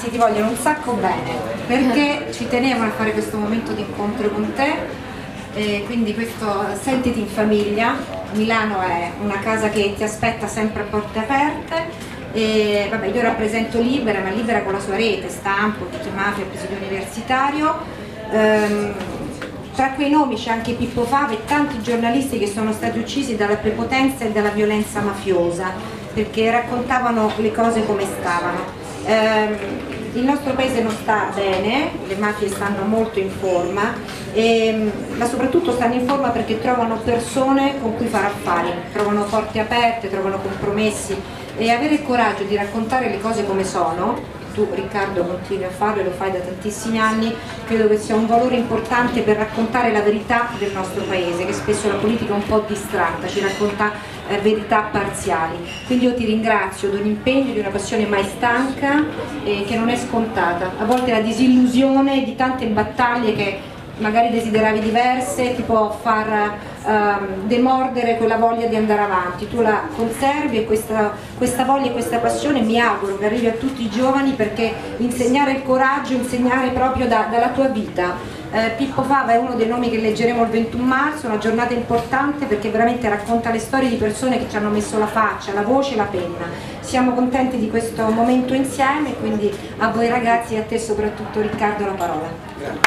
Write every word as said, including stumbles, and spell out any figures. ragazzi ti vogliono un sacco bene, perché ci tenevano a fare questo momento di incontro con te, e quindi questo sentiti in famiglia. Milano è una casa che ti aspetta sempre a porte aperte. E, vabbè, io rappresento Libera, ma Libera con la sua rete, stampo, mafia, episodio universitario. Ehm, tra quei nomi c'è anche Pippo Fava e tanti giornalisti che sono stati uccisi dalla prepotenza e dalla violenza mafiosa, perché raccontavano le cose come stavano. Ehm, il nostro paese non sta bene, le mafie stanno molto in forma, e, ma soprattutto stanno in forma perché trovano persone con cui fare affari, trovano porte aperte, trovano compromessi. E avere il coraggio di raccontare le cose come sono, tu Riccardo continui a farlo e lo fai da tantissimi anni, credo che sia un valore importante per raccontare la verità del nostro paese, che spesso la politica è un po' distratta, ci racconta eh, verità parziali. Quindi io ti ringrazio di un impegno, di una passione mai stanca, eh, che non è scontata. A volte la disillusione di tante battaglie che magari desideravi diverse ti può far ehm, demordere quella voglia di andare avanti. Tu la conservi e questa, questa voglia e questa passione mi auguro che arrivi a tutti i giovani, perché insegnare il coraggio, insegnare proprio da, dalla tua vita. Eh, Pippo Fava è uno dei nomi che leggeremo il ventuno marzo, una giornata importante perché veramente racconta le storie di persone che ci hanno messo la faccia, la voce e la penna. Siamo contenti di questo momento insieme, quindi a voi ragazzi e a te soprattutto Riccardo la parola.